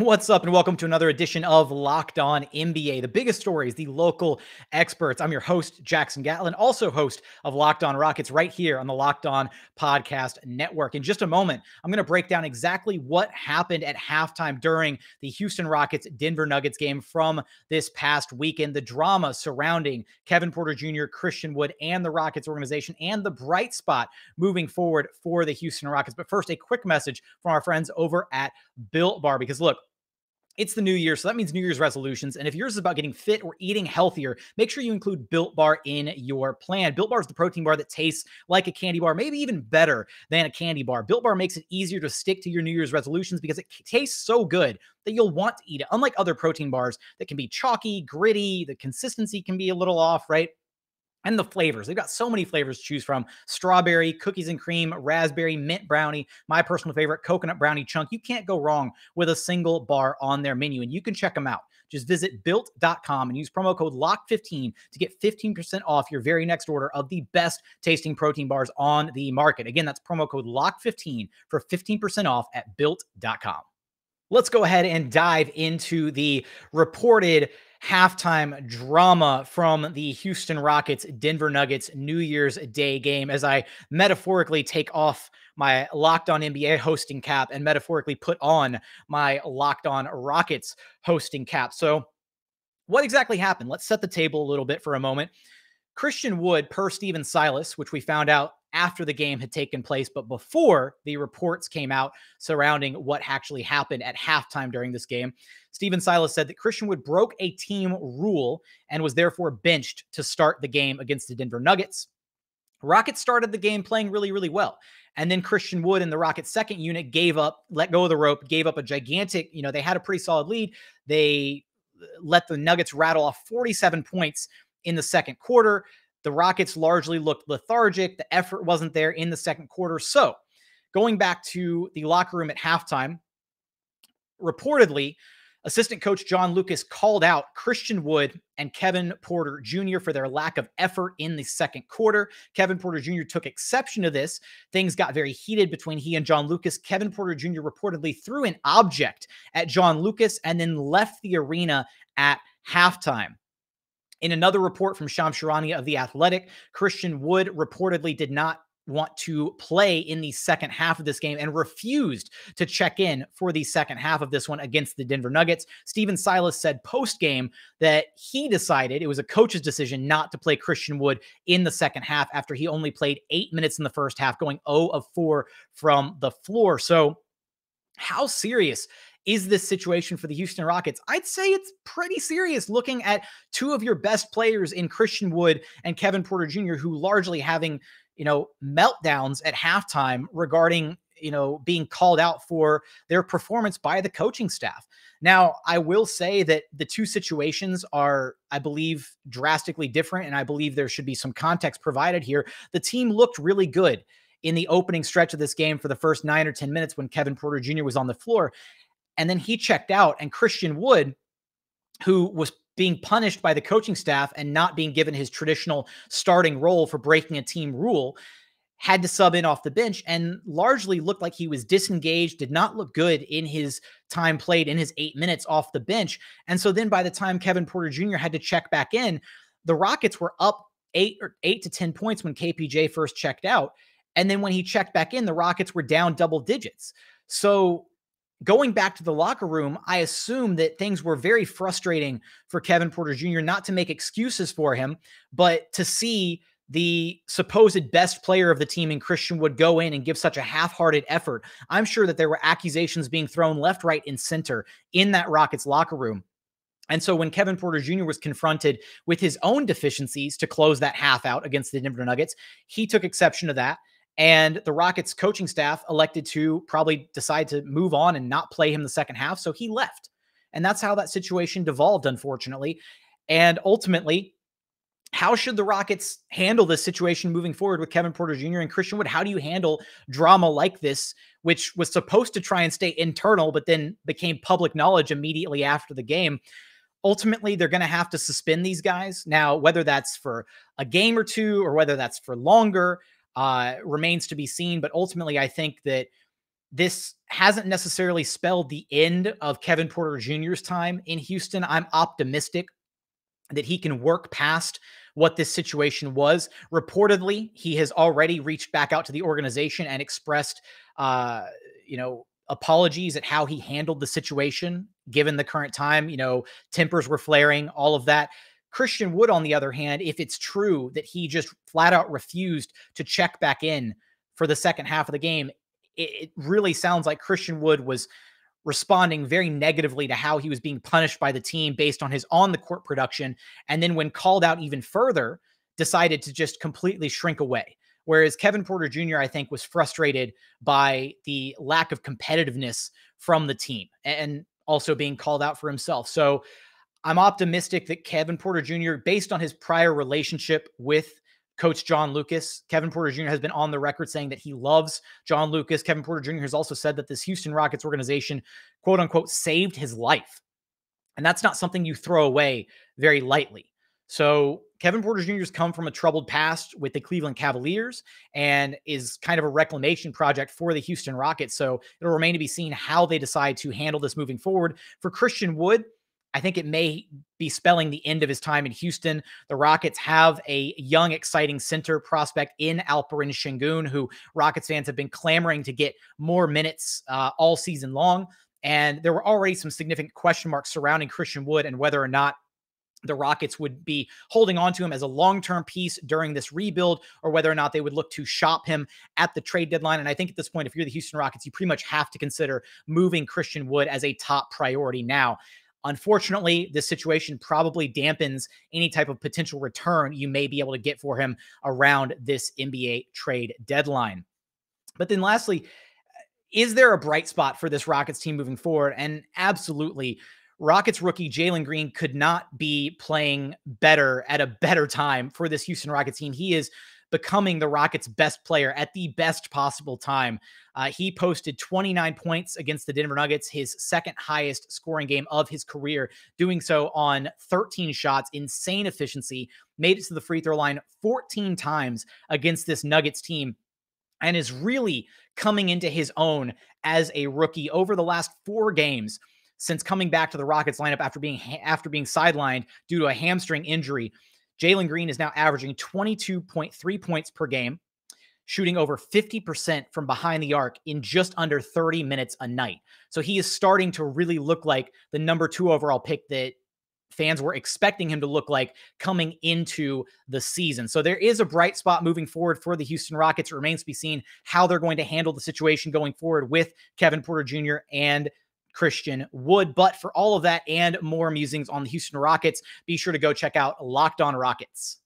What's up and welcome to another edition of Locked On NBA, the biggest stories, the local experts. I'm your host, Jackson Gatlin, also host of Locked On Rockets right here on the Locked On Podcast Network. In just a moment, I'm going to break down exactly what happened at halftime during the Houston Rockets Denver Nuggets game from this past weekend, the drama surrounding Kevin Porter Jr., Christian Wood, and the Rockets organization, and the bright spot moving forward for the Houston Rockets. But first, a quick message from our friends over at Built Bar, because look, it's the new year, so that means New Year's resolutions. And if yours is about getting fit or eating healthier, make sure you include Built Bar in your plan. Built Bar is the protein bar that tastes like a candy bar, maybe even better than a candy bar. Built Bar makes it easier to stick to your New Year's resolutions because it tastes so good that you'll want to eat it. Unlike other protein bars that can be chalky, gritty, the consistency can be a little off, right? And the flavors. They've got so many flavors to choose from. Strawberry, cookies and cream, raspberry, mint brownie, my personal favorite, coconut brownie chunk. You can't go wrong with a single bar on their menu, and you can check them out. Just visit built.com and use promo code LOCK15 to get 15% off your very next order of the best tasting protein bars on the market. Again, that's promo code LOCK15 for 15% off at built.com. Let's go ahead and dive into the reported halftime drama from the Houston Rockets Denver Nuggets New Year's Day game, as I metaphorically take off my Locked On NBA hosting cap and metaphorically put on my Locked On Rockets hosting cap. So what exactly happened? Let's set the table a little bit for a moment. Christian Wood, per Stephen Silas, which we found out after the game had taken place, but before the reports came out surrounding what actually happened at halftime during this game, Stephen Silas said that Christian Wood broke a team rule and was therefore benched to start the game against the Denver Nuggets. Rockets started the game playing really, really well. And then Christian Wood and the Rockets' second unit gave up, let go of the rope, gave up a gigantic, they had a pretty solid lead. They let the Nuggets rattle off 47 points in the second quarter. The Rockets largely looked lethargic. The effort wasn't there in the second quarter. So going back to the locker room at halftime, reportedly, assistant coach John Lucas called out Christian Wood and Kevin Porter Jr. for their lack of effort in the second quarter. Kevin Porter Jr. took exception to this. Things got very heated between he and John Lucas. Kevin Porter Jr. reportedly threw an object at John Lucas and then left the arena at halftime. In another report from Shams Charania of The Athletic, Christian Wood reportedly did not want to play in the second half of this game and refused to check in for the second half of this one against the Denver Nuggets. Stephen Silas said post-game that he decided it was a coach's decision not to play Christian Wood in the second half after he only played 8 minutes in the first half, going 0 of 4 from the floor. So how serious is this situation for the Houston Rockets? I'd say it's pretty serious looking at two of your best players in Christian Wood and Kevin Porter Jr., who largely having, meltdowns at halftime regarding, being called out for their performance by the coaching staff. Now, I will say that the two situations are, I believe, drastically different, and I believe there should be some context provided here. The team looked really good in the opening stretch of this game for the first 9 or 10 minutes when Kevin Porter Jr. was on the floor. And then he checked out, and Christian Wood, who was being punished by the coaching staff and not being given his traditional starting role for breaking a team rule, had to sub in off the bench and largely looked like he was disengaged, did not look good in his time played in his 8 minutes off the bench. And so then by the time Kevin Porter Jr. had to check back in, the Rockets were up 8 to 10 points when KPJ first checked out. And then when he checked back in, the Rockets were down double digits. So going back to the locker room, I assume that things were very frustrating for Kevin Porter Jr., not to make excuses for him, but to see the supposed best player of the team in Christian Wood go in and give such a half-hearted effort. I'm sure that there were accusations being thrown left, right, and center in that Rockets locker room. And so when Kevin Porter Jr. was confronted with his own deficiencies to close that half out against the Denver Nuggets, he took exception to that. And the Rockets coaching staff elected to probably decide to move on and not play him the second half. So he left. And that's how that situation devolved, unfortunately. And ultimately, how should the Rockets handle this situation moving forward with Kevin Porter Jr. and Christian Wood? How do you handle drama like this, which was supposed to try and stay internal, but then became public knowledge immediately after the game? Ultimately, they're going to have to suspend these guys. Now, whether that's for a game or two or whether that's for longer, remains to be seen. But ultimately, I think that this hasn't necessarily spelled the end of Kevin Porter Jr.'s time in Houston. I'm optimistic that he can work past what this situation was. Reportedly, he has already reached back out to the organization and expressed, apologies at how he handled the situation, given the current time, tempers were flaring, all of that. Christian Wood, on the other hand, if it's true that he just flat out refused to check back in for the second half of the game, it really sounds like Christian Wood was responding very negatively to how he was being punished by the team based on his on-the-court production. And then when called out even further, decided to just completely shrink away. Whereas Kevin Porter Jr., I think, was frustrated by the lack of competitiveness from the team and also being called out for himself. So I'm optimistic that Kevin Porter Jr., based on his prior relationship with Coach John Lucas, Kevin Porter Jr. has been on the record saying that he loves John Lucas. Kevin Porter Jr. has also said that this Houston Rockets organization, quote unquote, saved his life. And that's not something you throw away very lightly. So Kevin Porter Jr. has come from a troubled past with the Cleveland Cavaliers and is kind of a reclamation project for the Houston Rockets. So it'll remain to be seen how they decide to handle this moving forward. For Christian Wood, I think it may be spelling the end of his time in Houston. The Rockets have a young, exciting center prospect in Alperen Sengun, who Rockets fans have been clamoring to get more minutes all season long. And there were already some significant question marks surrounding Christian Wood and whether or not the Rockets would be holding on to him as a long-term piece during this rebuild, or whether or not they would look to shop him at the trade deadline. And I think at this point, if you're the Houston Rockets, you pretty much have to consider moving Christian Wood as a top priority now. Unfortunately, this situation probably dampens any type of potential return you may be able to get for him around this NBA trade deadline. But then lastly, is there a bright spot for this Rockets team moving forward? And absolutely, Rockets rookie Jalen Green could not be playing better at a better time for this Houston Rockets team. He is becoming the Rockets' best player at the best possible time. He posted 29 points against the Denver Nuggets, his second highest scoring game of his career, doing so on 13 shots, insane efficiency, made it to the free throw line 14 times against this Nuggets team, and is really coming into his own as a rookie. Over the last 4 games since coming back to the Rockets lineup after being sidelined due to a hamstring injury, Jalen Green is now averaging 22.3 points per game, shooting over 50% from behind the arc in just under 30 minutes a night. So he is starting to really look like the #2 overall pick that fans were expecting him to look like coming into the season. So there is a bright spot moving forward for the Houston Rockets. It remains to be seen how they're going to handle the situation going forward with Kevin Porter Jr. and Christian Wood. But for all of that and more musings on the Houston Rockets, be sure to go check out Locked On Rockets.